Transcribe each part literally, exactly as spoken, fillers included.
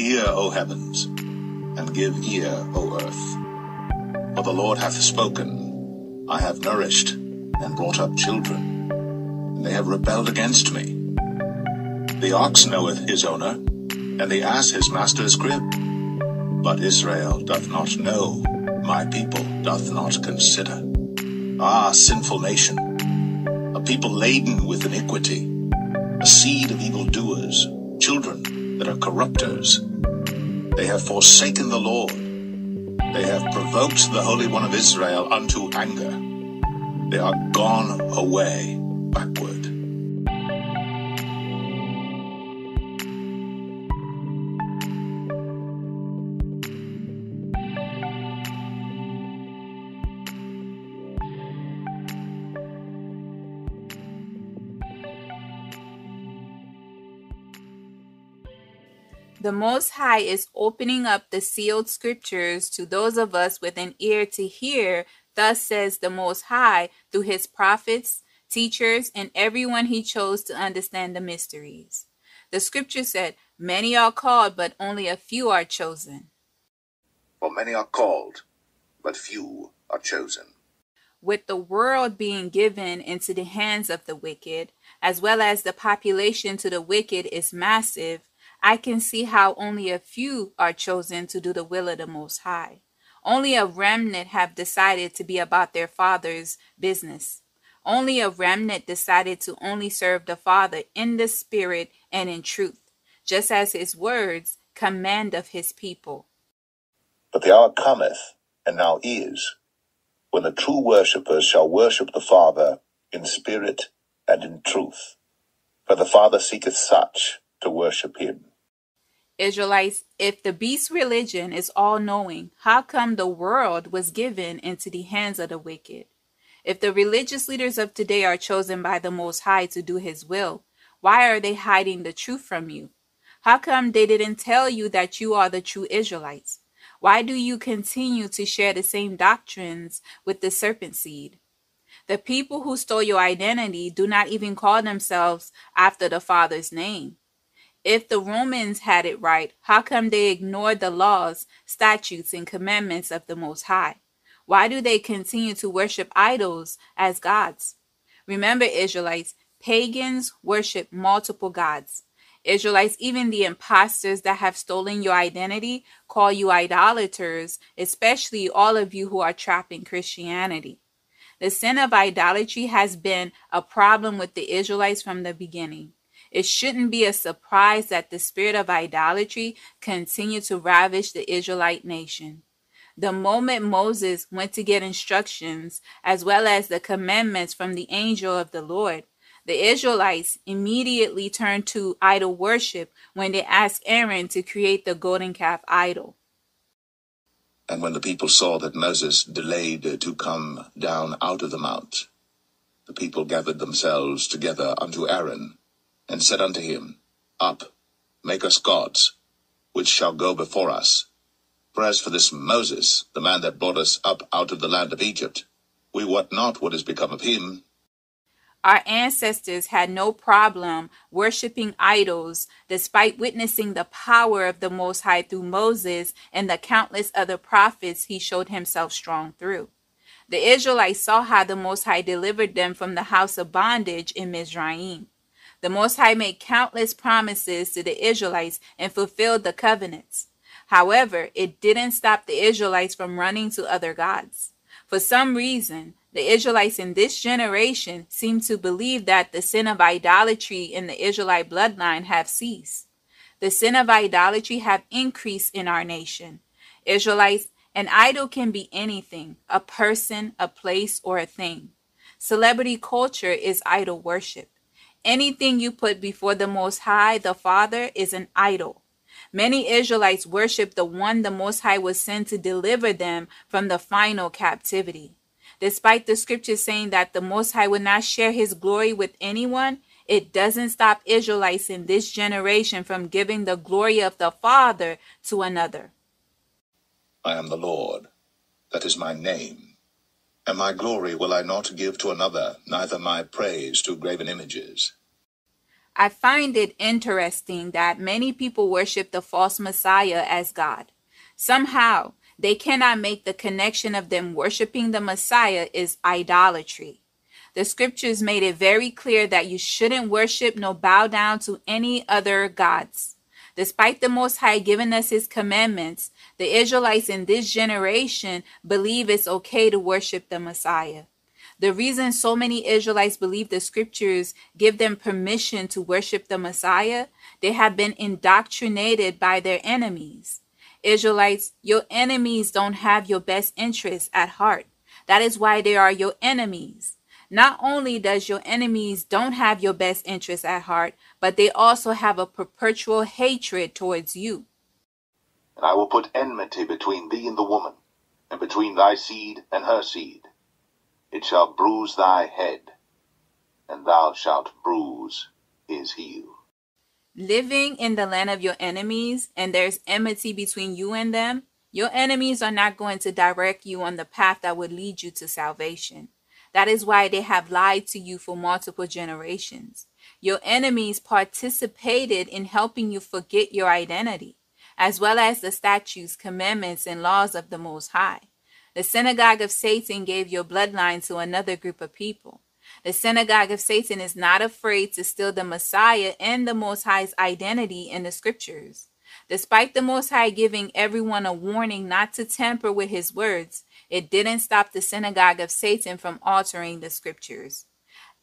Hear, O heavens, and give ear, O earth. For the Lord hath spoken, I have nourished and brought up children, and they have rebelled against me. The ox knoweth his owner, and the ass his master's crib. But Israel doth not know, my people doth not consider. Ah, sinful nation, a people laden with iniquity, a seed of evildoers, children that are corrupters. They have forsaken the Lord. They have provoked the Holy One of Israel unto anger. They are gone away backward. The Most High is opening up the sealed scriptures to those of us with an ear to hear. Thus says the Most High through his prophets, teachers, and everyone he chose to understand the mysteries. The scripture said, many are called, but only a few are chosen. For many are called, but few are chosen. With the world being given into the hands of the wicked, as well as the population to the wicked is massive, I can see how only a few are chosen to do the will of the Most High. Only a remnant have decided to be about their Father's business. Only a remnant decided to only serve the Father in the Spirit and in truth, just as his words command of his people. But the hour cometh, and now is, when the true worshippers shall worship the Father in spirit and in truth. For the Father seeketh such to worship him. Israelites, if the beast religion is all-knowing, how come the world was given into the hands of the wicked? If the religious leaders of today are chosen by the Most High to do his will, why are they hiding the truth from you? How come they didn't tell you that you are the true Israelites? Why do you continue to share the same doctrines with the serpent seed? The people who stole your identity do not even call themselves after the Father's name. If the Romans had it right, how come they ignored the laws, statutes, and commandments of the Most High? Why do they continue to worship idols as gods? Remember, Israelites, pagans worship multiple gods. Israelites, even the imposters that have stolen your identity call you idolaters, especially all of you who are trapped in Christianity. The sin of idolatry has been a problem with the Israelites from the beginning. It shouldn't be a surprise that the spirit of idolatry continued to ravish the Israelite nation. The moment Moses went to get instructions as well as the commandments from the angel of the Lord, the Israelites immediately turned to idol worship when they asked Aaron to create the golden calf idol. And when the people saw that Moses delayed to come down out of the mount, the people gathered themselves together unto Aaron, and said unto him, Up, make us gods, which shall go before us. For as for this Moses, the man that brought us up out of the land of Egypt, we wot not what is become of him. Our ancestors had no problem worshiping idols, despite witnessing the power of the Most High through Moses and the countless other prophets he showed himself strong through. The Israelites saw how the Most High delivered them from the house of bondage in Mizraim. The Most High made countless promises to the Israelites and fulfilled the covenants. However, it didn't stop the Israelites from running to other gods. For some reason, the Israelites in this generation seem to believe that the sin of idolatry in the Israelite bloodline have ceased. The sin of idolatry have increased in our nation. Israelites, an idol can be anything, a person, a place, or a thing. Celebrity culture is idol worship. Anything you put before the Most High, the Father, is an idol. Many Israelites worship the one the Most High was sent to deliver them from the final captivity. Despite the scripture saying that the Most High would not share his glory with anyone, it doesn't stop Israelites in this generation from giving the glory of the Father to another. I am the Lord, that is my name. And my glory will I not give to another, neither my praise to graven images. I find it interesting that many people worship the false Messiah as God. Somehow, they cannot make the connection of them worshiping the Messiah is idolatry. The scriptures made it very clear that you shouldn't worship nor bow down to any other gods. Despite the Most High giving us his commandments, the Israelites in this generation believe it's okay to worship the Messiah. The reason so many Israelites believe the scriptures give them permission to worship the Messiah, they have been indoctrinated by their enemies. Israelites, your enemies don't have your best interests at heart. That is why they are your enemies. Not only does your enemies don't have your best interests at heart, but they also have a perpetual hatred towards you. And I will put enmity between thee and the woman, and between thy seed and her seed. It shall bruise thy head, and thou shalt bruise his heel. Living in the land of your enemies, and there's enmity between you and them, your enemies are not going to direct you on the path that would lead you to salvation. That is why they have lied to you for multiple generations. Your enemies participated in helping you forget your identity, as well as the statutes, commandments, and laws of the Most High. The synagogue of Satan gave your bloodline to another group of people. The synagogue of Satan is not afraid to steal the Messiah and the Most High's identity in the scriptures. Despite the Most High giving everyone a warning not to tamper with his words, it didn't stop the synagogue of Satan from altering the scriptures.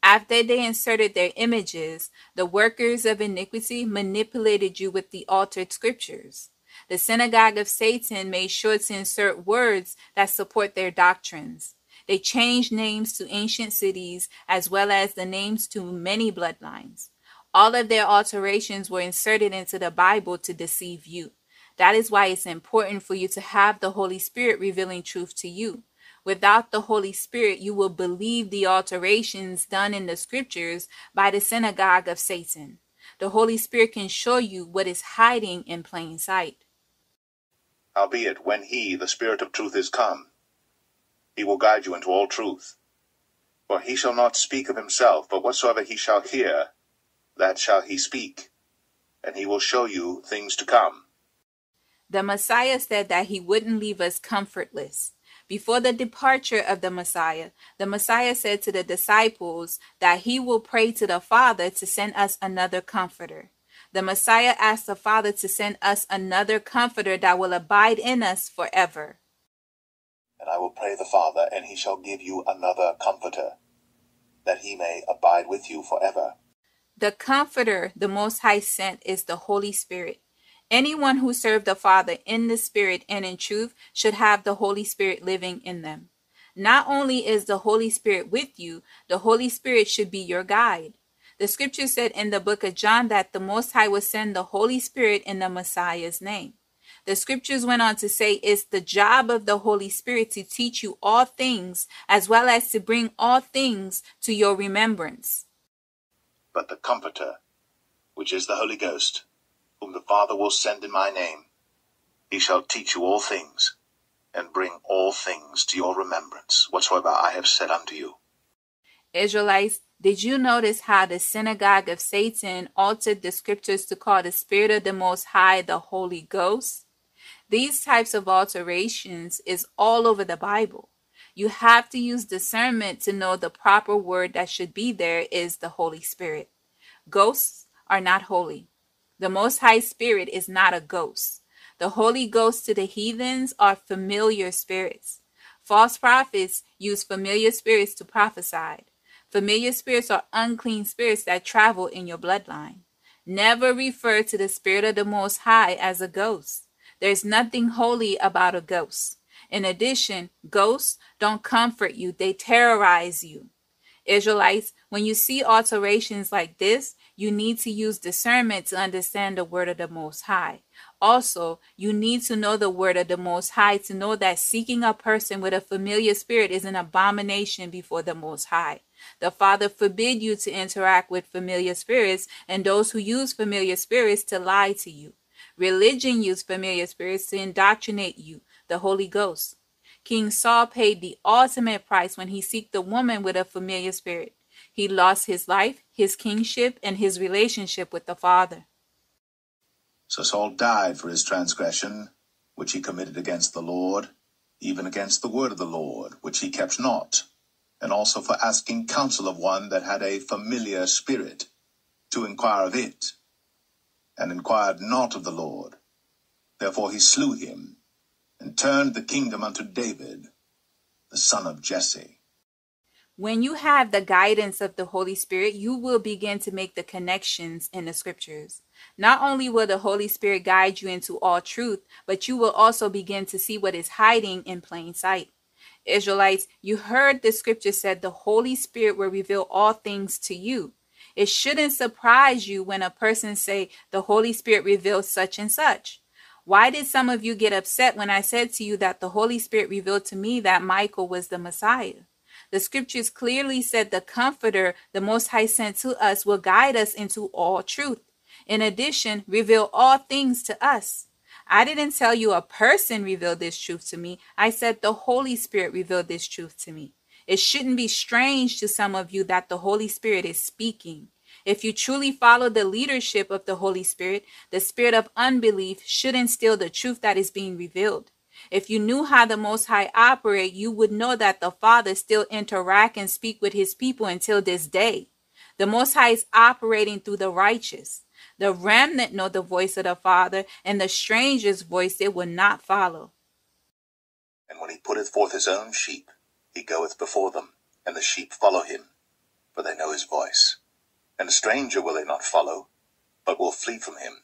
After they inserted their images, the workers of iniquity manipulated you with the altered scriptures. The synagogue of Satan made sure to insert words that support their doctrines. They changed names to ancient cities as well as the names to many bloodlines. All of their alterations were inserted into the Bible to deceive you. That is why it's important for you to have the Holy Spirit revealing truth to you. Without the Holy Spirit, you will believe the alterations done in the scriptures by the synagogue of Satan. The Holy Spirit can show you what is hiding in plain sight. Albeit when he, the Spirit of truth, is come, he will guide you into all truth. For he shall not speak of himself, but whatsoever he shall hear, that shall he speak, and he will show you things to come. The Messiah said that he wouldn't leave us comfortless. Before the departure of the Messiah, the Messiah said to the disciples that he will pray to the Father to send us another comforter. The Messiah asked the Father to send us another comforter that will abide in us forever. And I will pray the Father, and he shall give you another comforter, that he may abide with you forever. The comforter the Most High sent is the Holy Spirit. Anyone who served the Father in the Spirit and in truth should have the Holy Spirit living in them. Not only is the Holy Spirit with you, the Holy Spirit should be your guide. The scripture said in the book of John that the Most High will send the Holy Spirit in the Messiah's name. The scriptures went on to say it's the job of the Holy Spirit to teach you all things, as well as to bring all things to your remembrance. But the Comforter, which is the Holy Ghost, whom the Father will send in my name, he shall teach you all things, and bring all things to your remembrance, whatsoever I have said unto you. Israelites, did you notice how the synagogue of Satan altered the scriptures to call the Spirit of the Most High the Holy Ghost? These types of alterations is all over the Bible. You have to use discernment to know the proper word that should be there is the Holy Spirit. Ghosts are not holy. The Most High Spirit is not a ghost. The Holy Ghost to the heathens are familiar spirits. False prophets use familiar spirits to prophesy. Familiar spirits are unclean spirits that travel in your bloodline. Never refer to the Spirit of the Most High as a ghost. There's nothing holy about a ghost. In addition, ghosts don't comfort you. They terrorize you. Israelites, when you see alterations like this, you need to use discernment to understand the word of the Most High. Also, you need to know the word of the Most High to know that seeking a person with a familiar spirit is an abomination before the Most High. The Father forbid you to interact with familiar spirits and those who use familiar spirits to lie to you. Religion used familiar spirits to indoctrinate you, the Holy Ghost. King Saul paid the ultimate price when he sought the woman with a familiar spirit. he lost his life, his kingship, and his relationship with the Father. So Saul died for his transgression, which he committed against the Lord, even against the word of the Lord, which he kept not, and also for asking counsel of one that had a familiar spirit, to inquire of it, and inquired not of the Lord. Therefore he slew him, and turned the kingdom unto David, the son of Jesse. When you have the guidance of the Holy Spirit, you will begin to make the connections in the scriptures. Not only will the Holy Spirit guide you into all truth, but you will also begin to see what is hiding in plain sight. Israelites, you heard the scripture said the Holy Spirit will reveal all things to you. It shouldn't surprise you when a person say the Holy Spirit reveals such and such. Why did some of you get upset when I said to you that the Holy Spirit revealed to me that Michael was the Messiah? The scriptures clearly said the Comforter, the Most High sent to us, will guide us into all truth. In addition, reveal all things to us. I didn't tell you a person revealed this truth to me. I said the Holy Spirit revealed this truth to me. It shouldn't be strange to some of you that the Holy Spirit is speaking. If you truly follow the leadership of the Holy Spirit, the spirit of unbelief shouldn't steal the truth that is being revealed. If you knew how the Most High operates, you would know that the Father still interact and speak with his people until this day. The Most High is operating through the righteous. The remnant know the voice of the Father, and the stranger's voice they will not follow. And when he putteth forth his own sheep, he goeth before them, and the sheep follow him, for they know his voice. And a stranger will they not follow, but will flee from him,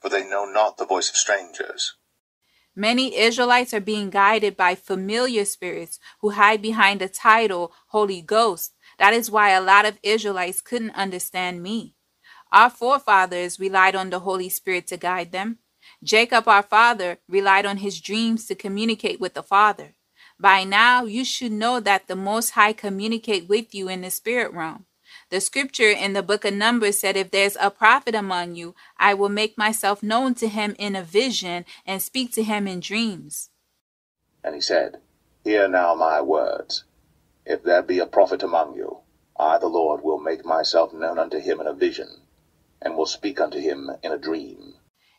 for they know not the voice of strangers. Many Israelites are being guided by familiar spirits who hide behind the title Holy Ghost. That is why a lot of Israelites couldn't understand me. Our forefathers relied on the Holy Spirit to guide them. Jacob, our father, relied on his dreams to communicate with the Father. By now, you should know that the Most High communicate with you in the spirit realm. The scripture in the book of Numbers said, if there's a prophet among you, I will make myself known to him in a vision and speak to him in dreams. And he said, hear now my words. If there be a prophet among you, I, the Lord, will make myself known unto him in a vision, and will speak unto him in a dream.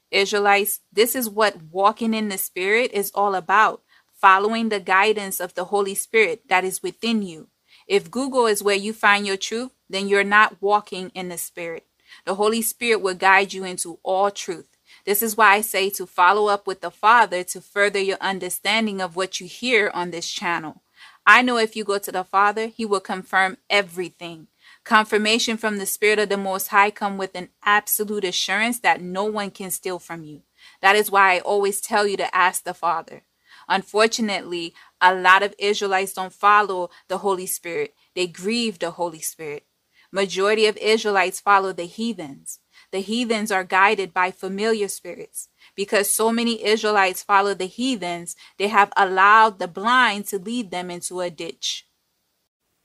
Israelites, this is what walking in the Spirit is all about, following the guidance of the Holy Spirit that is within you. If Google is where you find your truth, then you're not walking in the Spirit. The Holy Spirit will guide you into all truth. This is why I say to follow up with the Father to further your understanding of what you hear on this channel. I know if you go to the Father, he will confirm everything. Confirmation from the Spirit of the Most High come with an absolute assurance that no one can steal from you. That is why I always tell you to ask the Father. Unfortunately, a lot of Israelites don't follow the Holy Spirit. They grieve the Holy Spirit. Majority of Israelites follow the heathens. The heathens are guided by familiar spirits. Because so many Israelites follow the heathens, they have allowed the blind to lead them into a ditch.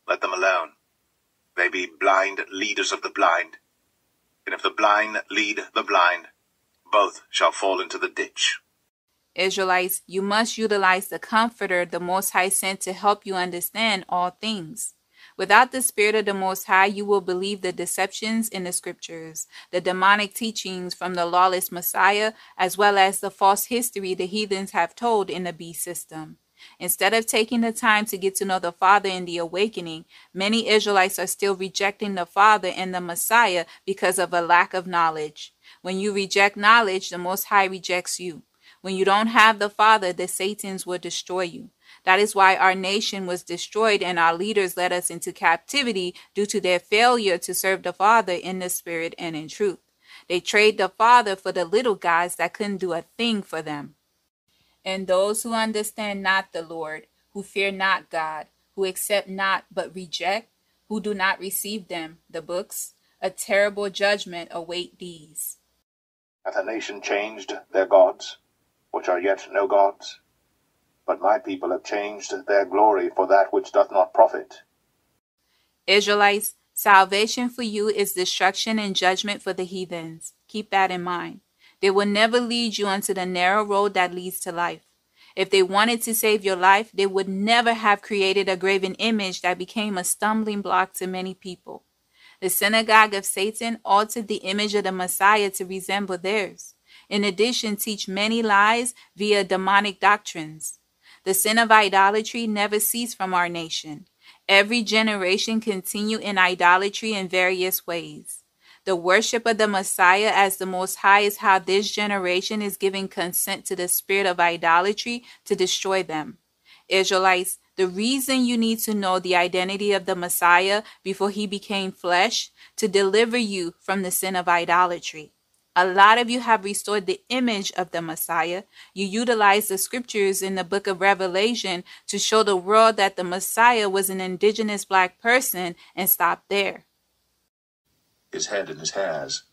Let them alone. They be blind leaders of the blind. And if the blind lead the blind, both shall fall into the ditch. Israelites, you must utilize the Comforter the Most High sent to help you understand all things. Without the Spirit of the Most High, you will believe the deceptions in the scriptures, the demonic teachings from the lawless Messiah, as well as the false history the heathens have told in the beast system. Instead of taking the time to get to know the Father in the awakening, many Israelites are still rejecting the Father and the Messiah because of a lack of knowledge. When you reject knowledge, the Most High rejects you. When you don't have the Father, the Satans will destroy you. That is why our nation was destroyed and our leaders led us into captivity due to their failure to serve the Father in the Spirit and in truth. They traded the Father for the little guys that couldn't do a thing for them. And those who understand not the Lord, who fear not God, who accept not but reject, who do not receive them, the books, a terrible judgment await these. Hath a nation changed their gods, which are yet no gods? But my people have changed their glory for that which doth not profit. Israelites, salvation for you is destruction and judgment for the heathens. Keep that in mind. They will never lead you onto the narrow road that leads to life. If they wanted to save your life, they would never have created a graven image that became a stumbling block to many people. The synagogue of Satan altered the image of the Messiah to resemble theirs. In addition, teach many lies via demonic doctrines. The sin of idolatry never ceased from our nation. Every generation continue in idolatry in various ways. The worship of the Messiah as the Most High is how this generation is giving consent to the spirit of idolatry to destroy them. Israelites, the reason you need to know the identity of the Messiah before he became flesh, to deliver you from the sin of idolatry. A lot of you have restored the image of the Messiah. You utilize the scriptures in the book of Revelation to show the world that the Messiah was an indigenous black person and stop there. His head and his hairs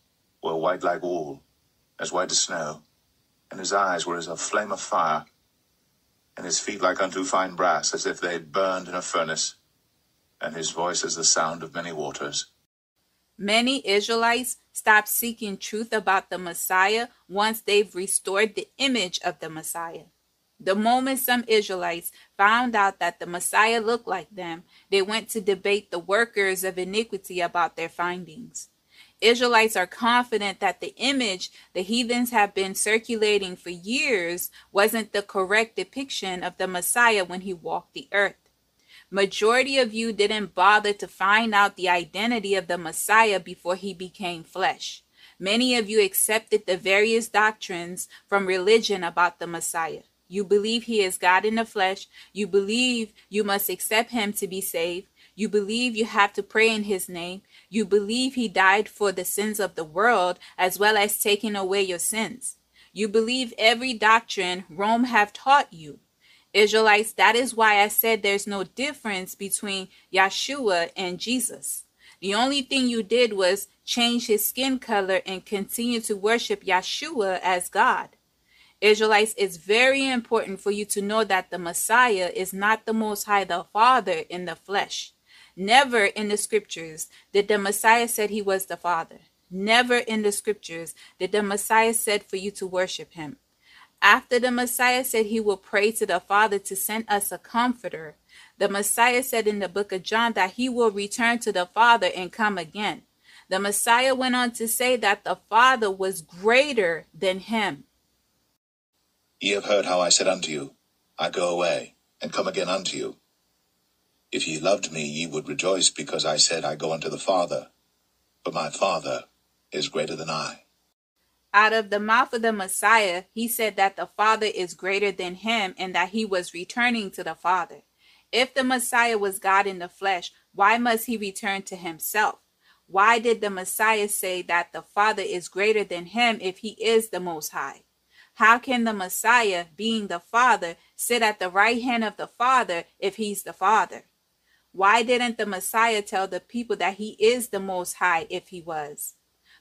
were white like wool, as white as snow, and his eyes were as a flame of fire, and his feet like unto fine brass, as if they had burned in a furnace, and his voice as the sound of many waters. Many Israelites stop seeking truth about the Messiah once they've restored the image of the Messiah. The moment some Israelites found out that the Messiah looked like them, they went to debate the workers of iniquity about their findings. Israelites are confident that the image the heathens have been circulating for years wasn't the correct depiction of the Messiah when he walked the earth. Majority of you didn't bother to find out the identity of the Messiah before he became flesh. Many of you accepted the various doctrines from religion about the Messiah. You believe he is God in the flesh. You believe you must accept him to be saved. You believe you have to pray in his name. You believe he died for the sins of the world as well as taking away your sins. You believe every doctrine Rome have taught you. Israelites, that is why I said there's no difference between Yahushua and Jesus. The only thing you did was change his skin color and continue to worship Yahushua as God. Israelites, it's very important for you to know that the Messiah is not the Most High, the Father in the flesh. Never in the scriptures did the Messiah said he was the Father. Never in the scriptures did the Messiah said for you to worship him. After the Messiah said he will pray to the Father to send us a comforter, the Messiah said in the book of John that he will return to the Father and come again. The Messiah went on to say that the Father was greater than him. Ye have heard how I said unto you, I go away and come again unto you. If ye loved me, ye would rejoice because I said, I go unto the Father, but my Father is greater than I. Out of the mouth of the Messiah, he said that the Father is greater than him and that he was returning to the Father. If the Messiah was God in the flesh, why must he return to himself? Why did the Messiah say that the Father is greater than him if he is the Most High? How can the Messiah, being the Father, sit at the right hand of the Father if he's the Father? Why didn't the Messiah tell the people that he is the Most High if he was?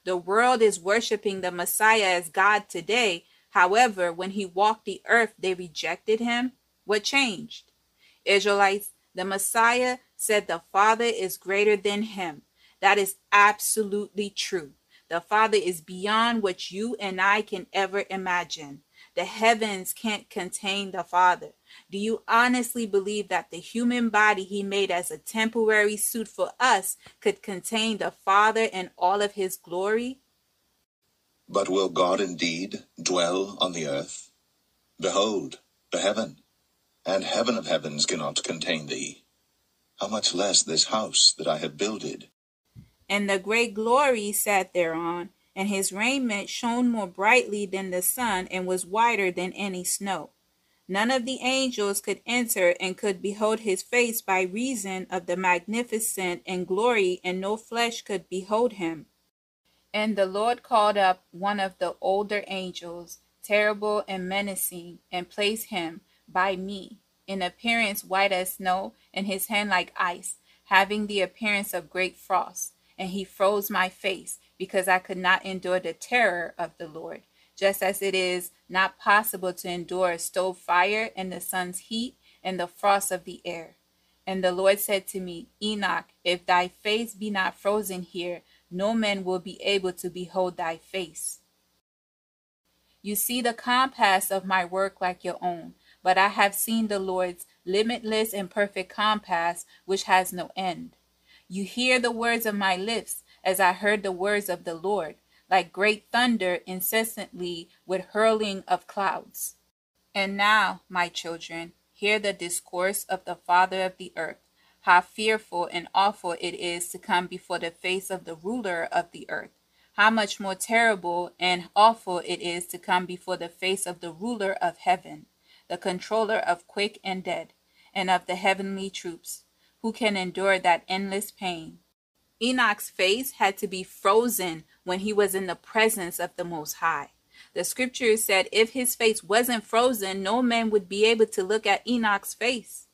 The world is worshiping the Messiah as God today. However, when he walked the earth, they rejected him. What changed? Israelites, the Messiah said the Father is greater than him. That is absolutely true. The Father is beyond what you and I can ever imagine. The heavens can't contain the Father. Do you honestly believe that the human body he made as a temporary suit for us could contain the Father and all of his glory? But will God indeed dwell on the earth? Behold, the heaven, and heaven of heavens cannot contain thee. How much less this house that I have builded? And the great glory sat thereon, and his raiment shone more brightly than the sun and was whiter than any snow. None of the angels could enter and could behold his face by reason of the magnificence and glory, and no flesh could behold him. And the Lord called up one of the older angels, terrible and menacing, and placed him by me, in appearance white as snow, and his hand like ice, having the appearance of great frost. And he froze my face, because I could not endure the terror of the Lord, just as it is not possible to endure a stove fire and the sun's heat and the frost of the air. And the Lord said to me, Enoch, if thy face be not frozen here, no man will be able to behold thy face. You see the compass of my work like your own, but I have seen the Lord's limitless and perfect compass, which has no end. You hear the words of my lips, as I heard the words of the Lord, like great thunder incessantly with hurling of clouds. And now, my children, hear the discourse of the Father of the earth, how fearful and awful it is to come before the face of the ruler of the earth, how much more terrible and awful it is to come before the face of the ruler of heaven, the controller of quick and dead, and of the heavenly troops. Who can endure that endless pain? Enoch's face had to be frozen when he was in the presence of the Most High. The scripture said if his face wasn't frozen, no man would be able to look at Enoch's face.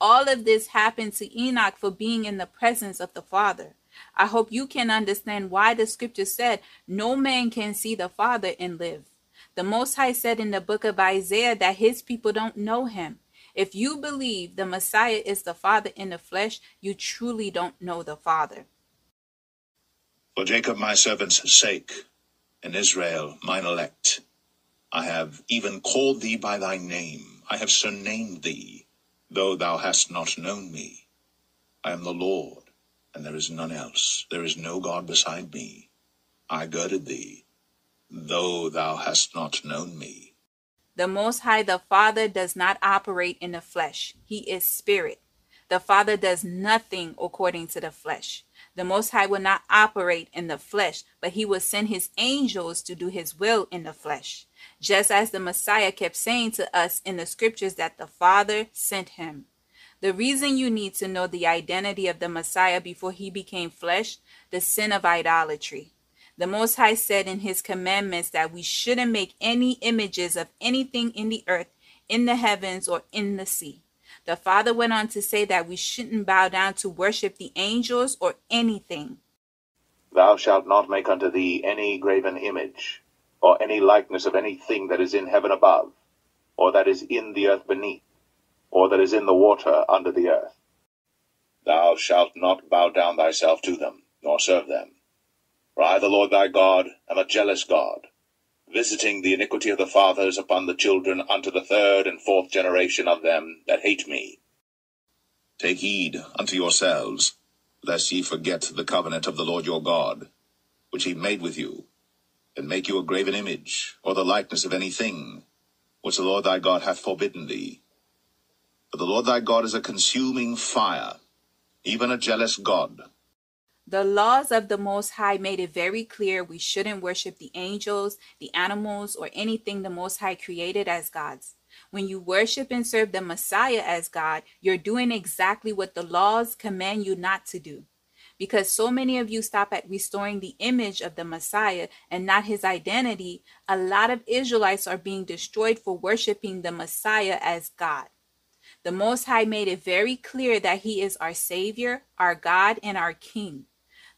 All of this happened to Enoch for being in the presence of the Father. I hope you can understand why the scripture said no man can see the Father and live. The Most High said in the book of Isaiah that his people don't know him. If you believe the Messiah is the Father in the flesh, you truly don't know the Father. For Jacob my servant's sake, and Israel mine elect, I have even called thee by thy name, I have surnamed thee, though thou hast not known me. I am the Lord, and there is none else, there is no God beside me. I girded thee, though thou hast not known me. The Most High, the Father, does not operate in the flesh. He is spirit. The Father does nothing according to the flesh. The Most High will not operate in the flesh, but he will send his angels to do his will in the flesh. Just as the Messiah kept saying to us in the scriptures that the Father sent him. The reason you need to know the identity of the Messiah before he became flesh, the sin of idolatry. The Most High said in his commandments that we shouldn't make any images of anything in the earth, in the heavens, or in the sea. The Father went on to say that we shouldn't bow down to worship the angels or anything. Thou shalt not make unto thee any graven image, or any likeness of anything that is in heaven above, or that is in the earth beneath, or that is in the water under the earth. Thou shalt not bow down thyself to them, nor serve them. For I, the Lord thy God, am a jealous God, visiting the iniquity of the fathers upon the children unto the third and fourth generation of them that hate me. Take heed unto yourselves, lest ye forget the covenant of the Lord your God, which he made with you, and make you a graven image, or the likeness of any thing, which the Lord thy God hath forbidden thee. For the Lord thy God is a consuming fire, even a jealous God. The laws of the Most High made it very clear we shouldn't worship the angels, the animals, or anything the Most High created as gods. When you worship and serve the Messiah as God, you're doing exactly what the laws command you not to do. Because so many of you stop at restoring the image of the Messiah and not his identity, a lot of Israelites are being destroyed for worshiping the Messiah as God. The Most High made it very clear that he is our Savior, our God, and our King.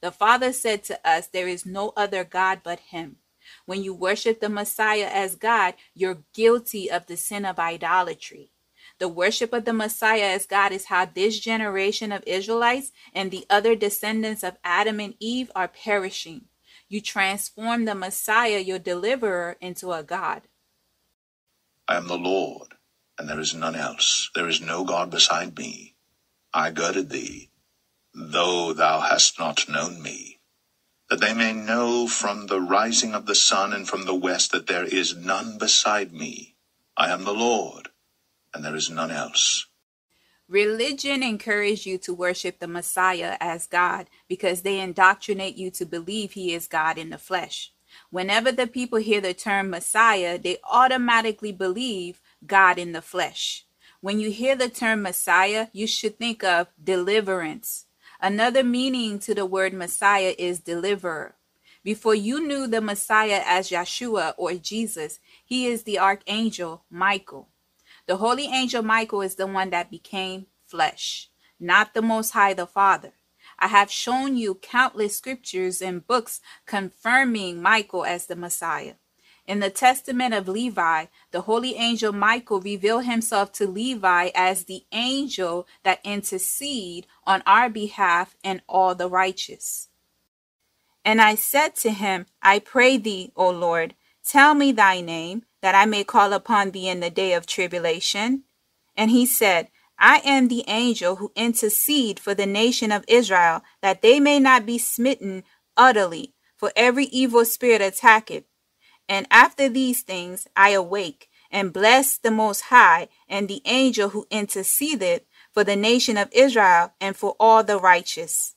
The Father said to us, there is no other God but him. When you worship the Messiah as God, you're guilty of the sin of idolatry. The worship of the Messiah as God is how this generation of Israelites and the other descendants of Adam and Eve are perishing. You transform the Messiah, your deliverer, into a God. I am the Lord, and there is none else. There is no God beside me. I girded thee, though thou hast not known me, that they may know from the rising of the sun and from the west that there is none beside me. I am the Lord, and there is none else. Religion encourages you to worship the Messiah as God because they indoctrinate you to believe he is God in the flesh. Whenever the people hear the term Messiah, they automatically believe God in the flesh. When you hear the term Messiah, you should think of deliverance. Another meaning to the word Messiah is deliverer. Before you knew the Messiah as Yahushua or Jesus, he is the archangel Michael. The holy angel Michael is the one that became flesh, not the Most High, the Father. I have shown you countless scriptures and books confirming Michael as the Messiah. In the Testament of Levi, the holy angel Michael revealed himself to Levi as the angel that intercedes on our behalf and all the righteous. And I said to him, I pray thee, O Lord, tell me thy name, that I may call upon thee in the day of tribulation. And he said, I am the angel who intercede for the nation of Israel, that they may not be smitten utterly, for every evil spirit attacketh. And after these things I awake, and bless the Most High, and the angel who intercedeth for the nation of Israel, and for all the righteous.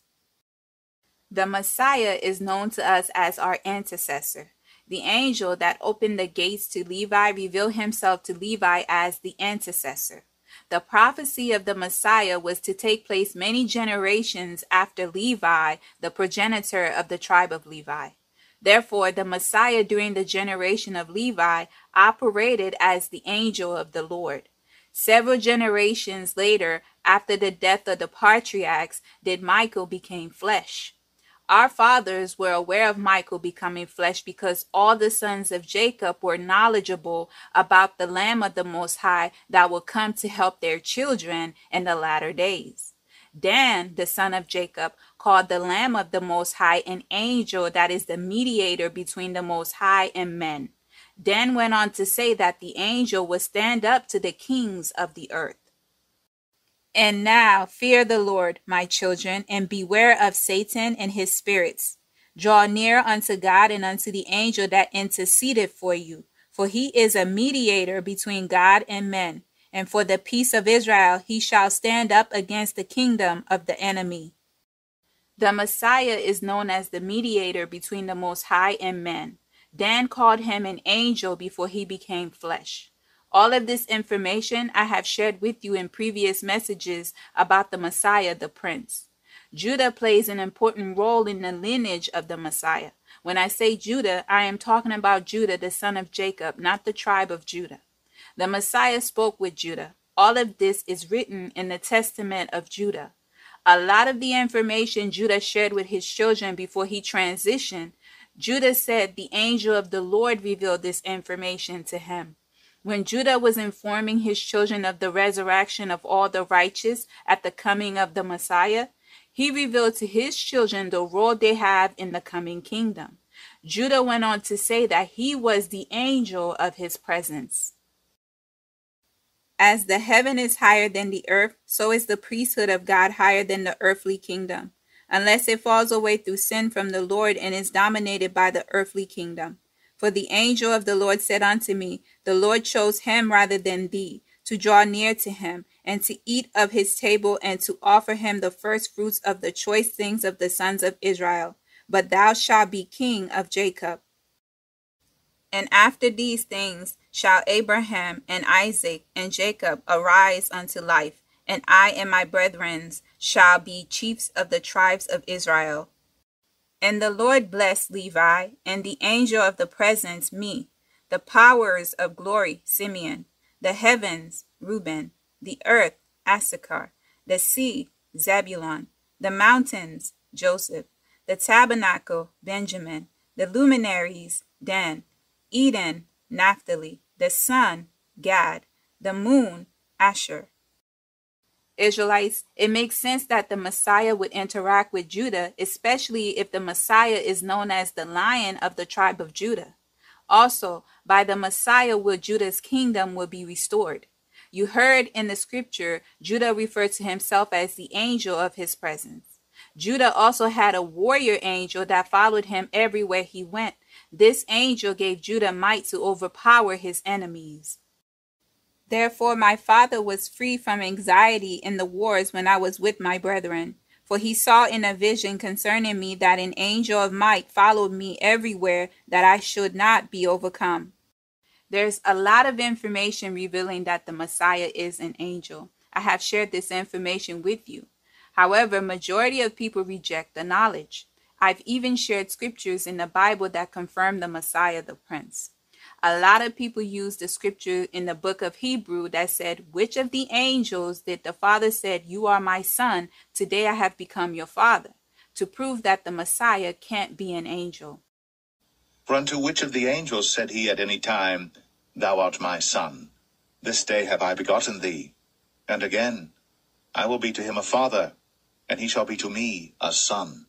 The Messiah is known to us as our intercessor. The angel that opened the gates to Levi revealed himself to Levi as the intercessor. The prophecy of the Messiah was to take place many generations after Levi, the progenitor of the tribe of Levi. Therefore, the Messiah during the generation of Levi operated as the angel of the Lord. Several generations later, after the death of the patriarchs, did Michael become flesh. Our fathers were aware of Michael becoming flesh because all the sons of Jacob were knowledgeable about the Lamb of the Most High that will come to help their children in the latter days. Dan, the son of Jacob, called the Lamb of the Most High an angel that is the mediator between the Most High and men. Dan went on to say that the angel would stand up to the kings of the earth. And now fear the Lord, my children, and beware of Satan and his spirits. Draw near unto God and unto the angel that interceded for you, for he is a mediator between God and men. And for the peace of Israel he shall stand up against the kingdom of the enemy. The Messiah is known as the mediator between the Most High and men. Dan called him an angel before he became flesh. All of this information I have shared with you in previous messages about the Messiah, the Prince. Judah plays an important role in the lineage of the Messiah. When I say Judah, I am talking about Judah, the son of Jacob, not the tribe of Judah. The Messiah spoke with Judah. All of this is written in the Testament of Judah. A lot of the information Judah shared with his children before he transitioned, Judah said the angel of the Lord revealed this information to him. When Judah was informing his children of the resurrection of all the righteous at the coming of the Messiah, he revealed to his children the role they have in the coming kingdom. Judah went on to say that he was the angel of his presence. As the heaven is higher than the earth, so is the priesthood of God higher than the earthly kingdom, unless it falls away through sin from the Lord and is dominated by the earthly kingdom. For the angel of the Lord said unto me, the Lord chose him rather than thee, to draw near to him, and to eat of his table, and to offer him the first fruits of the choice things of the sons of Israel. But thou shalt be king of Jacob. And after these things shall Abraham and Isaac and Jacob arise unto life, and I and my brethren shall be chiefs of the tribes of Israel. And the Lord blessed Levi, and the angel of the presence me, the powers of glory Simeon, the heavens Reuben, the earth Issachar, the sea Zebulun, the mountains Joseph, the tabernacle Benjamin, the luminaries Dan, Eden Naphtali, the sun Gad, the moon Asher. Israelites, it makes sense that the Messiah would interact with Judah, especially if the Messiah is known as the Lion of the tribe of Judah. Also, by the Messiah will Judah's kingdom will be restored. You heard in the scripture, Judah referred to himself as the angel of his presence. Judah also had a warrior angel that followed him everywhere he went. This angel gave Judah might to overpower his enemies. Therefore my father was free from anxiety in the wars when I was with my brethren, for he saw in a vision concerning me that an angel of might followed me everywhere, that I should not be overcome. There's a lot of information revealing that the Messiah is an angel. I have shared this information with you. However, majority of people reject the knowledge. I've even shared scriptures in the Bible that confirm the Messiah, the Prince. A lot of people use the scripture in the book of Hebrew that said, which of the angels did the Father said, you are my son, today I have become your father, to prove that the Messiah can't be an angel. For unto which of the angels said he at any time, thou art my son, this day have I begotten thee? And again, I will be to him a father, and he shall be to me a son.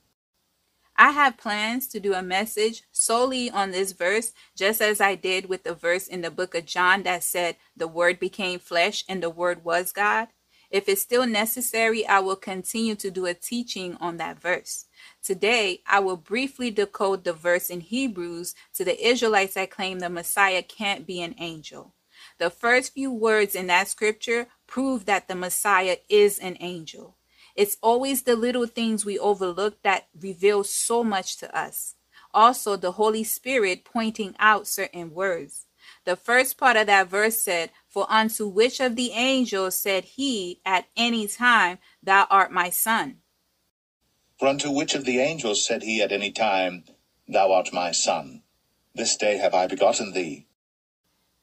I have plans to do a message solely on this verse, just as I did with the verse in the book of John that said, "The Word became flesh and the Word was God." If it's still necessary, I will continue to do a teaching on that verse. Today, I will briefly decode the verse in Hebrews to the Israelites that claim the Messiah can't be an angel. The first few words in that scripture prove that the Messiah is an angel. It's always the little things we overlook that reveal so much to us. Also, the Holy Spirit pointing out certain words. The first part of that verse said, "For unto which of the angels said he at any time, thou art my son?" For unto which of the angels said he at any time, "Thou art my son? This day have I begotten thee."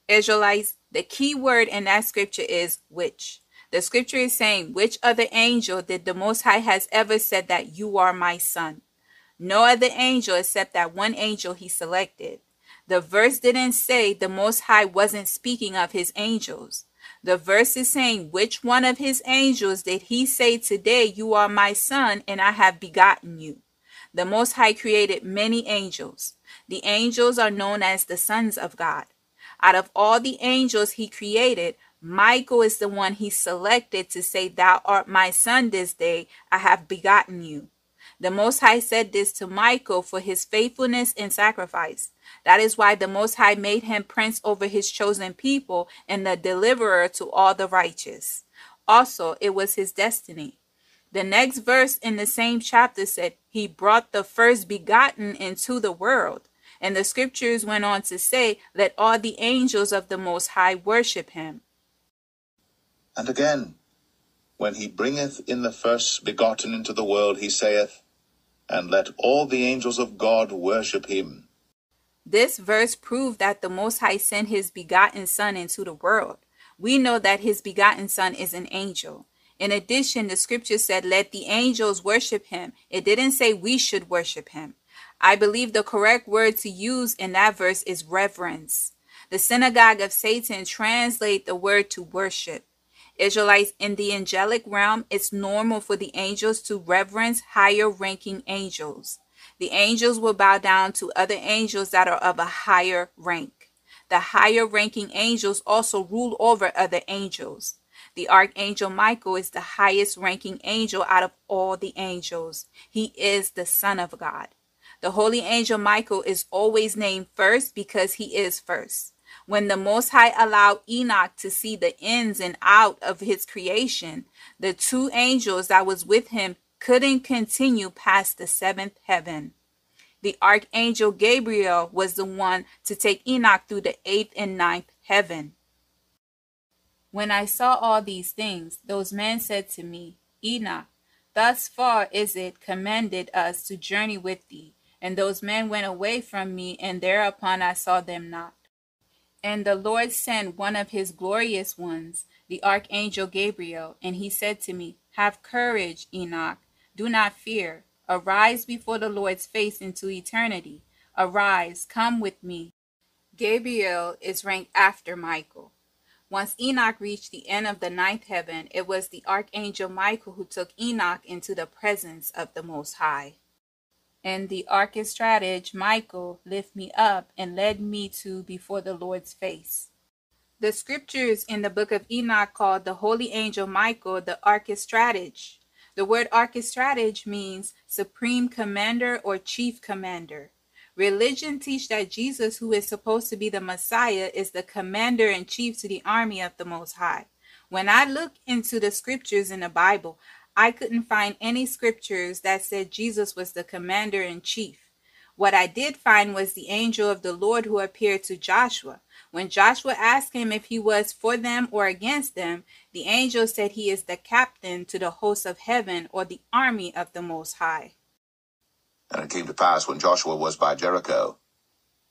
Israelites, the key word in that scripture is "which." The scripture is saying, which other angel did the Most High has ever said that you are my son? No other angel except that one angel he selected. The verse didn't say the Most High wasn't speaking of his angels. The verse is saying, which one of his angels did he say, "Today you are my son and I have begotten you"? The Most High created many angels. The angels are known as the sons of God. Out of all the angels he created, Michael is the one he selected to say, "Thou art my son this day, I have begotten you." The Most High said this to Michael for his faithfulness and sacrifice. That is why the Most High made him prince over his chosen people and the deliverer to all the righteous. Also, it was his destiny. The next verse in the same chapter said, "He brought the first begotten into the world." And the scriptures went on to say, "Let all the angels of the Most High worship him." And again, when he bringeth in the first begotten into the world, he saith, "And let all the angels of God worship him." This verse proved that the Most High sent his begotten Son into the world. We know that his begotten Son is an angel. In addition, the scripture said, "Let the angels worship him." It didn't say we should worship him. I believe the correct word to use in that verse is reverence. The synagogue of Satan translate the word to worship. Israelites, in the angelic realm, it's normal for the angels to reverence higher-ranking angels. The angels will bow down to other angels that are of a higher rank. The higher-ranking angels also rule over other angels. The Archangel Michael is the highest-ranking angel out of all the angels. He is the Son of God. The Holy Angel Michael is always named first because he is first. When the Most High allowed Enoch to see the ins and out of his creation, the two angels that was with him couldn't continue past the seventh heaven. The Archangel Gabriel was the one to take Enoch through the eighth and ninth heaven. "When I saw all these things, those men said to me, Enoch, thus far is it commanded us to journey with thee. And those men went away from me, and thereupon I saw them not. And the Lord sent one of his glorious ones, the Archangel Gabriel, and he said to me, Have courage, Enoch. Do not fear. Arise before the Lord's face into eternity. Arise, come with me." Gabriel is ranked after Michael. Once Enoch reached the end of the ninth heaven, it was the Archangel Michael who took Enoch into the presence of the Most High. "And the archistratege Michael lift me up and led me to before the Lord's face." The scriptures in the book of Enoch called the Holy Angel Michael the archistratege. The word archistratege means supreme commander or chief commander. Religion teaches that Jesus, who is supposed to be the Messiah, is the commander in chief to the army of the Most High. When I look into the scriptures in the Bible, I couldn't find any scriptures that said Jesus was the commander-in-chief. What I did find was the angel of the Lord who appeared to Joshua. When Joshua asked him if he was for them or against them, the angel said he is the captain to the host of heaven or the army of the Most High. "And it came to pass when Joshua was by Jericho,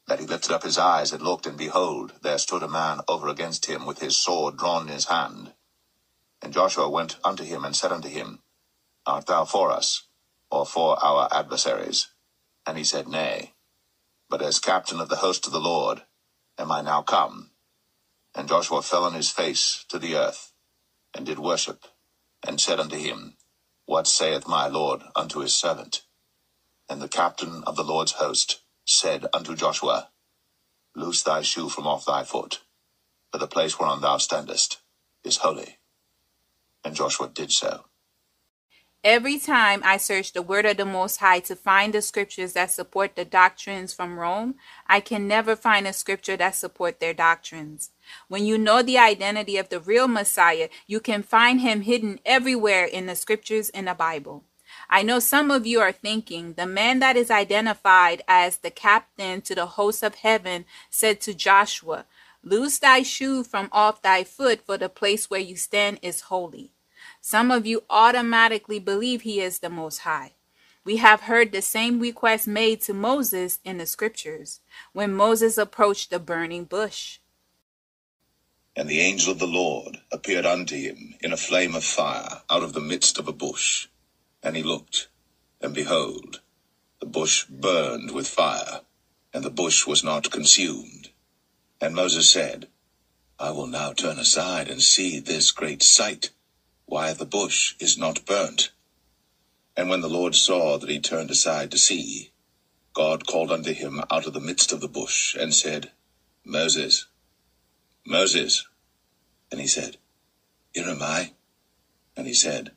that he lifted up his eyes and looked, and behold, there stood a man over against him with his sword drawn in his hand. And Joshua went unto him and said unto him, Art thou for us, or for our adversaries? And he said, Nay, but as captain of the host of the Lord am I now come. And Joshua fell on his face to the earth, and did worship, and said unto him, What saith my Lord unto his servant? And the captain of the Lord's host said unto Joshua, Loose thy shoe from off thy foot, for the place whereon thou standest is holy. And Joshua did so. Every time I search the Word of the Most High to find the scriptures that support the doctrines from Rome, I can never find a scripture that support their doctrines. When you know the identity of the real Messiah, you can find him hidden everywhere in the scriptures in the Bible. I know some of you are thinking, the man that is identified as the captain to the host of heaven said to Joshua, Loose thy shoe from off thy foot, for the place where you stand is holy. Some of you automatically believe he is the Most High. We have heard the same request made to Moses in the scriptures when Moses approached the burning bush. And the angel of the Lord appeared unto him in a flame of fire out of the midst of a bush. And he looked, and behold, the bush burned with fire, and the bush was not consumed. And Moses said, I will now turn aside and see this great sight, why the bush is not burnt. And when the Lord saw that he turned aside to see, God called unto him out of the midst of the bush, and said, Moses, Moses. And he said, Here am I. And he said,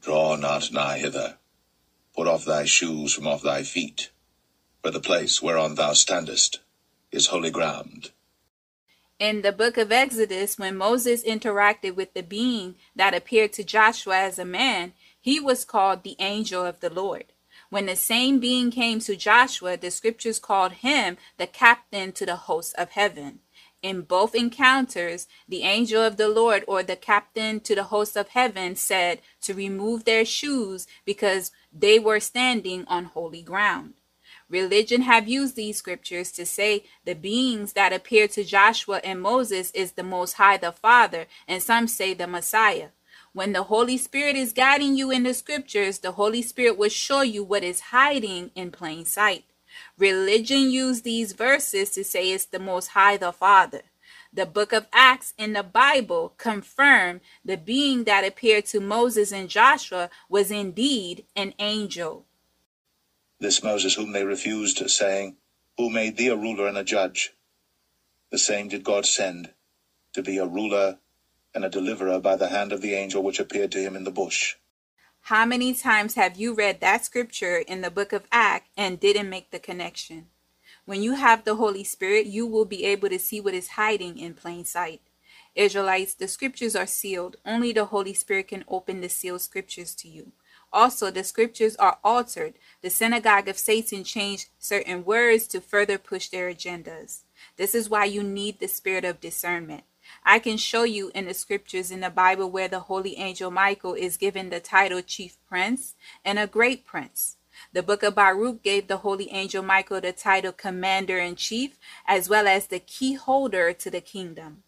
Draw not nigh hither, put off thy shoes from off thy feet, for the place whereon thou standest is holy ground. In the book of Exodus, when Moses interacted with the being that appeared to Joshua as a man, he was called the angel of the Lord. When the same being came to Joshua, the scriptures called him the captain to the host of heaven. In both encounters, the angel of the Lord or the captain to the host of heaven said to remove their shoes because they were standing on holy ground. Religion have used these scriptures to say the beings that appear to Joshua and Moses is the Most High, the Father, and some say the Messiah. When the Holy Spirit is guiding you in the scriptures, the Holy Spirit will show you what is hiding in plain sight. Religion used these verses to say it's the Most High, the Father. The book of Acts in the Bible confirmed the being that appeared to Moses and Joshua was indeed an angel. This Moses whom they refused, saying, Who made thee a ruler and a judge? The same did God send, to be a ruler and a deliverer by the hand of the angel which appeared to him in the bush. How many times have you read that scripture in the book of Acts and didn't make the connection? When you have the Holy Spirit, you will be able to see what is hiding in plain sight. Israelites, the scriptures are sealed. Only the Holy Spirit can open the sealed scriptures to you. Also, the scriptures are altered. The synagogue of Satan changed certain words to further push their agendas. This is why you need the spirit of discernment. I can show you in the scriptures in the Bible where the holy angel Michael is given the title chief prince and a great prince. The book of Baruch gave the holy angel Michael the title commander in chief, as well as the key holder to the kingdom.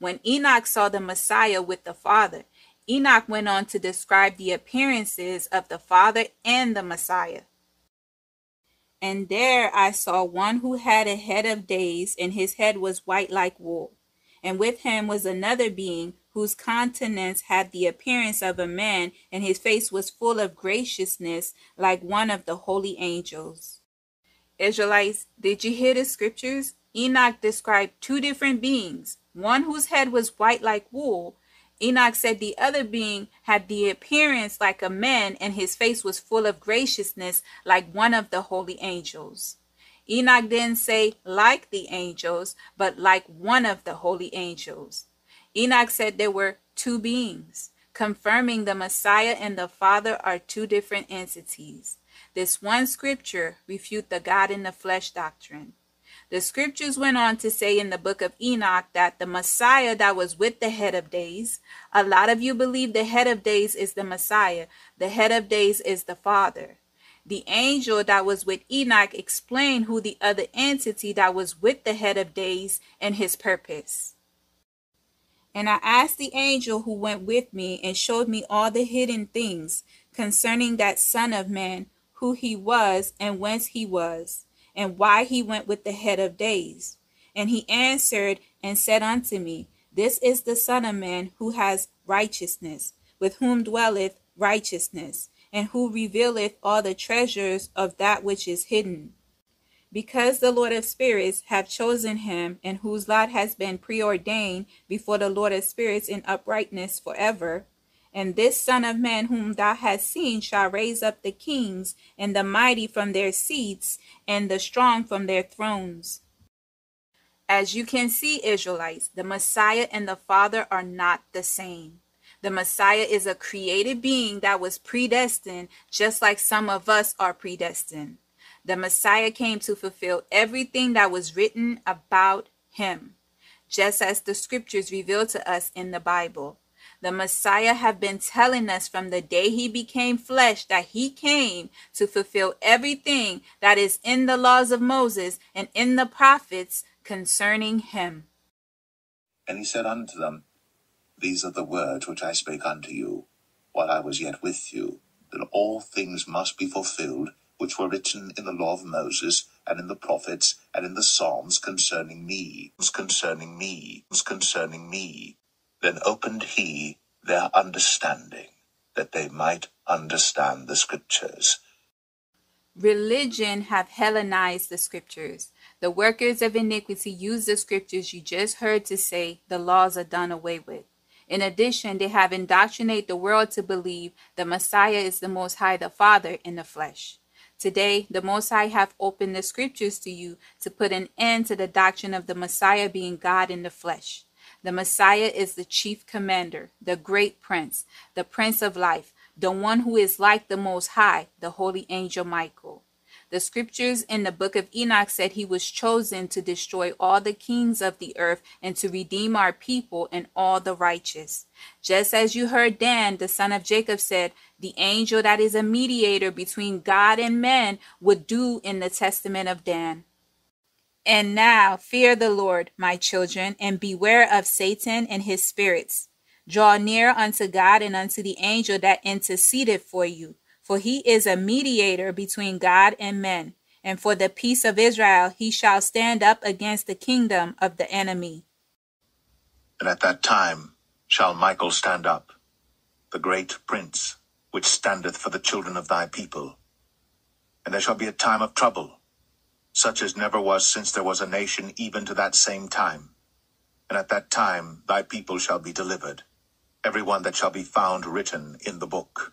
When Enoch saw the Messiah with the Father, Enoch went on to describe the appearances of the Father and the Messiah. And there I saw one who had a head of days, and his head was white like wool. And with him was another being whose countenance had the appearance of a man, and his face was full of graciousness like one of the holy angels. Israelites, did you hear the scriptures? Enoch described two different beings, one whose head was white like wool. Enoch said the other being had the appearance like a man, and his face was full of graciousness like one of the holy angels. Enoch didn't say like the angels, but like one of the holy angels. Enoch said there were two beings, confirming the Messiah and the Father are two different entities. This one scripture refutes the God in the flesh doctrine. The scriptures went on to say in the book of Enoch that the Messiah that was with the head of days, a lot of you believe the head of days is the Messiah. The head of days is the Father. The angel that was with Enoch explained who the other entity that was with the head of days and his purpose. And I asked the angel who went with me and showed me all the hidden things concerning that Son of Man, who he was and whence he was, and why he went with the head of days. And he answered and said unto me, This is the Son of Man who has righteousness, with whom dwelleth righteousness, and who revealeth all the treasures of that which is hidden. Because the Lord of spirits have chosen him, and whose lot has been preordained before the Lord of spirits in uprightness forever. And this Son of Man whom thou hast seen shall raise up the kings and the mighty from their seats, and the strong from their thrones. As you can see, Israelites, the Messiah and the Father are not the same. The Messiah is a created being that was predestined, just like some of us are predestined. The Messiah came to fulfill everything that was written about him, just as the scriptures reveal to us in the Bible. The Messiah have been telling us from the day he became flesh that he came to fulfill everything that is in the laws of Moses and in the prophets concerning him. And he said unto them, These are the words which I spake unto you, while I was yet with you, that all things must be fulfilled, which were written in the law of Moses, and in the prophets, and in the Psalms concerning me, concerning me, concerning me. Then opened he their understanding, that they might understand the scriptures. Religion have Hellenized the scriptures. The workers of iniquity use the scriptures you just heard to say the laws are done away with. In addition, they have indoctrinated the world to believe the Messiah is the Most High, the Father in the flesh. Today, the Most High have opened the scriptures to you to put an end to the doctrine of the Messiah being God in the flesh. The Messiah is the chief commander, the great prince, the prince of life, the one who is like the Most High, the holy angel Michael. The scriptures in the book of Enoch said he was chosen to destroy all the kings of the earth and to redeem our people and all the righteous. Just as you heard Dan, the son of Jacob, said, the angel that is a mediator between God and man would do in the testament of Dan. And now fear the Lord, my children, and beware of Satan and his spirits. Draw near unto God and unto the angel that interceded for you, for he is a mediator between God and men. And for the peace of Israel he shall stand up against the kingdom of the enemy. And at that time shall Michael stand up, the great prince, which standeth for the children of thy people. And there shall be a time of trouble, such as never was since there was a nation even to that same time. And at that time thy people shall be delivered, every one that shall be found written in the book.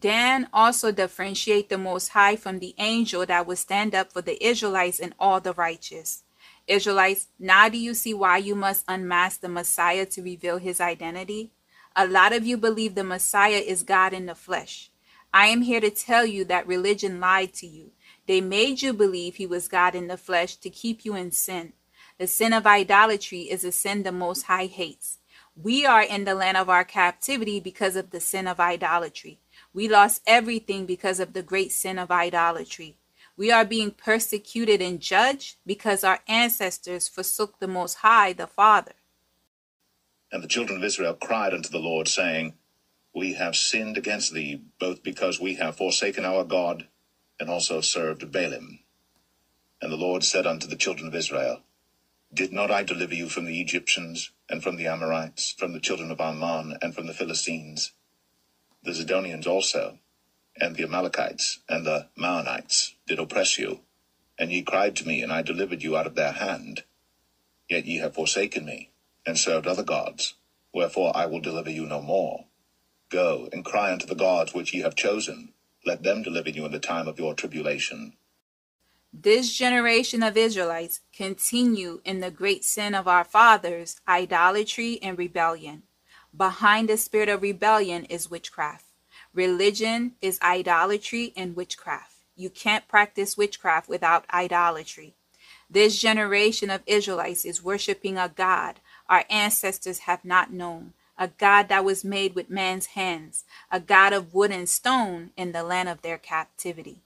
Dan also differentiate the Most High from the angel that would stand up for the Israelites and all the righteous. Israelites, now do you see why you must unmask the Messiah to reveal his identity? A lot of you believe the Messiah is God in the flesh. I am here to tell you that religion lied to you. They made you believe he was God in the flesh to keep you in sin. The sin of idolatry is a sin the Most High hates. We are in the land of our captivity because of the sin of idolatry. We lost everything because of the great sin of idolatry. We are being persecuted and judged because our ancestors forsook the Most High, the Father. And the children of Israel cried unto the Lord, saying, We have sinned against thee, both because we have forsaken our God, and also served Baalim. And the Lord said unto the children of Israel, Did not I deliver you from the Egyptians, and from the Amorites, from the children of Ammon, and from the Philistines, the Zidonians also, and the Amalekites, and the Maonites, did oppress you? And ye cried to me, and I delivered you out of their hand. Yet ye have forsaken me, and served other gods, wherefore I will deliver you no more. Go, and cry unto the gods which ye have chosen, let them deliver you in the time of your tribulation. This generation of Israelites continue in the great sin of our fathers, idolatry and rebellion. Behind the spirit of rebellion is witchcraft. Religion is idolatry and witchcraft. You can't practice witchcraft without idolatry. This generation of Israelites is worshiping a God our ancestors have not known, a God that was made with man's hands, a God of wood and stone in the land of their captivity.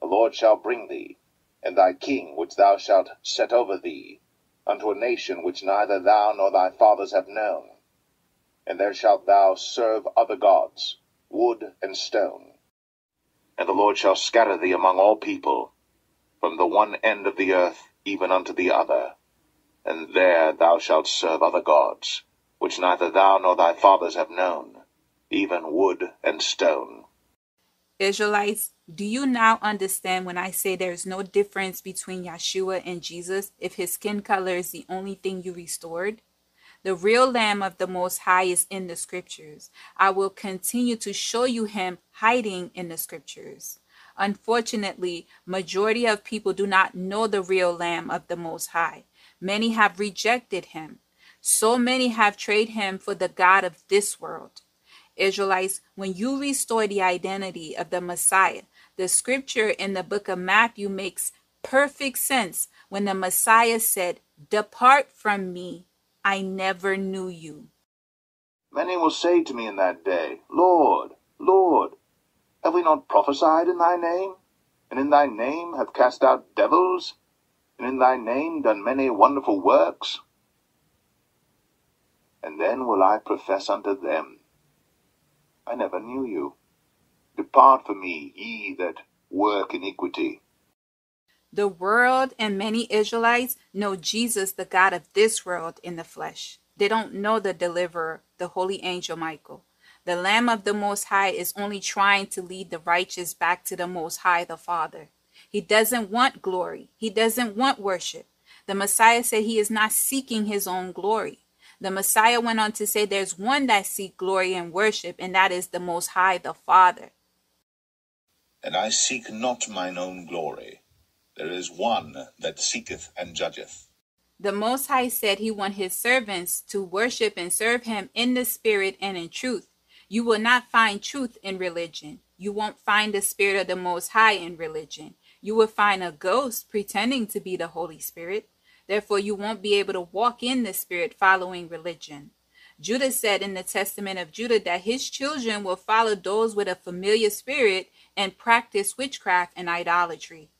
The Lord shall bring thee, and thy king which thou shalt set over thee, unto a nation which neither thou nor thy fathers have known. And there shalt thou serve other gods, wood and stone. And the Lord shall scatter thee among all people, from the one end of the earth even unto the other. And there thou shalt serve other gods, which neither thou nor thy fathers have known, even wood and stone. Israelites, do you now understand when I say there's no difference between Yahushua and Jesus if his skin color is the only thing you restored? The real Lamb of the Most High is in the Scriptures. I will continue to show you him hiding in the Scriptures. Unfortunately, majority of people do not know the real Lamb of the Most High. Many have rejected him. So many have traded him for the god of this world. Israelites, when you restore the identity of the Messiah, the scripture in the book of Matthew makes perfect sense when the Messiah said, "Depart from me, I never knew you." Many will say to me in that day, "Lord, Lord, have we not prophesied in thy name? And in thy name have cast out devils? And in thy name done many wonderful works?" And then will I profess unto them, "I never knew you. Depart from me, ye that work iniquity." The world and many Israelites know Jesus, the God of this world, in the flesh. They don't know the deliverer, the holy angel Michael. The Lamb of the Most High is only trying to lead the righteous back to the Most High, the Father. He doesn't want glory. He doesn't want worship. The Messiah said he is not seeking his own glory. The Messiah went on to say there's one that seeks glory and worship, and that is the Most High, the Father. "And I seek not mine own glory. There is one that seeketh and judgeth." The Most High said he wants his servants to worship and serve him in the spirit and in truth. You will not find truth in religion. You won't find the spirit of the Most High in religion. You will find a ghost pretending to be the Holy Spirit. Therefore, you won't be able to walk in the Spirit following religion. Judah said in the Testament of Judah that his children will follow those with a familiar spirit and practice witchcraft and idolatry.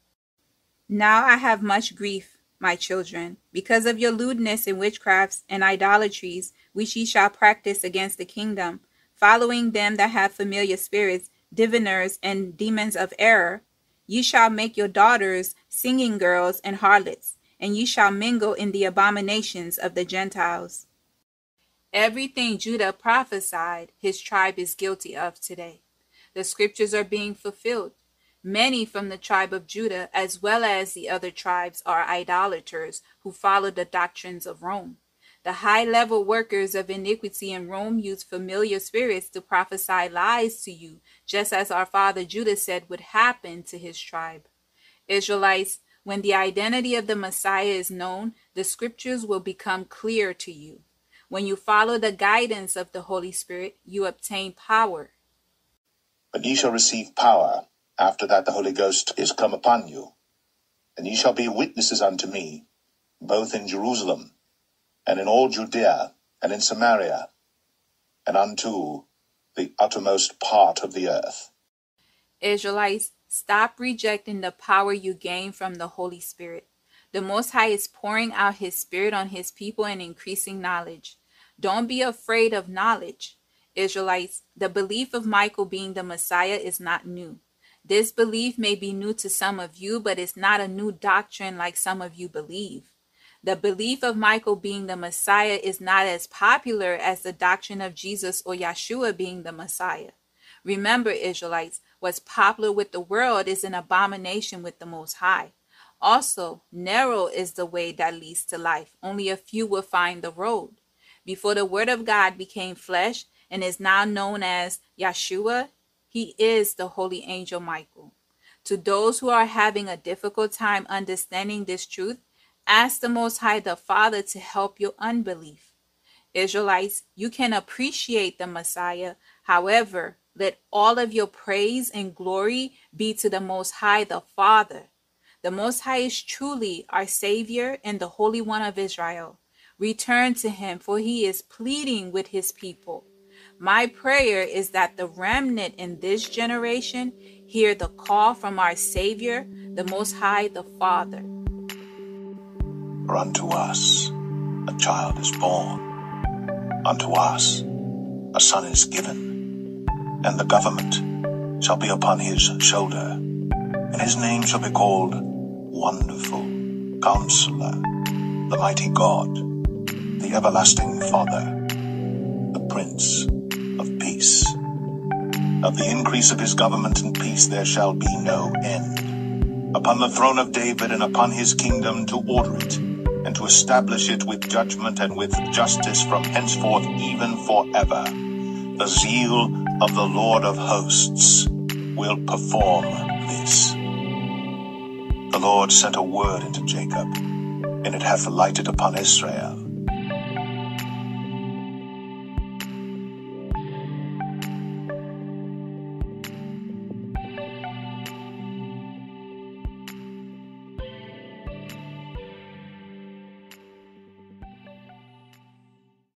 "Now I have much grief, my children, because of your lewdness and witchcrafts and idolatries, which ye shall practice against the kingdom, following them that have familiar spirits, diviners, and demons of error. Ye shall make your daughters singing girls and harlots, and ye shall mingle in the abominations of the Gentiles." Everything Judah prophesied, his tribe is guilty of today. The scriptures are being fulfilled. Many from the tribe of Judah, as well as the other tribes, are idolaters who follow the doctrines of Rome. The high-level workers of iniquity in Rome use familiar spirits to prophesy lies to you, just as our father Judah said would happen to his tribe. Israelites, when the identity of the Messiah is known, the scriptures will become clear to you. When you follow the guidance of the Holy Spirit, you obtain power. "But ye shall receive power after that the Holy Ghost is come upon you, and ye shall be witnesses unto me, both in Jerusalem, and in all Judea, and in Samaria, and unto the uttermost part of the earth." Israelites, stop rejecting the power you gain from the Holy Spirit. The Most High is pouring out his Spirit on his people and increasing knowledge. Don't be afraid of knowledge. Israelites, the belief of Michael being the Messiah is not new. This belief may be new to some of you, but it's not a new doctrine like some of you believe. The belief of Michael being the Messiah is not as popular as the doctrine of Jesus or Yahushua being the Messiah. Remember, Israelites, what's popular with the world is an abomination with the Most High. Also, narrow is the way that leads to life. Only a few will find the road. Before the Word of God became flesh and is now known as Yahushua, he is the holy angel Michael. To those who are having a difficult time understanding this truth, ask the Most High, the Father, to help your unbelief. Israelites, you can appreciate the Messiah. However, let all of your praise and glory be to the Most High, the Father. The Most High is truly our Savior and the Holy One of Israel. Return to him, for he is pleading with his people. My prayer is that the remnant in this generation hear the call from our Savior, the Most High, the Father. "For unto us a child is born, unto us a son is given, and the government shall be upon his shoulder, and his name shall be called Wonderful Counselor, the Mighty God, the Everlasting Father, the Prince of Peace." Of the increase of his government and peace there shall be no end. Upon the throne of David and upon his kingdom to order it, and to establish it with judgment and with justice from henceforth even forever. The zeal of the Lord of hosts will perform this. The Lord sent a word into Jacob, and it hath lighted upon Israel.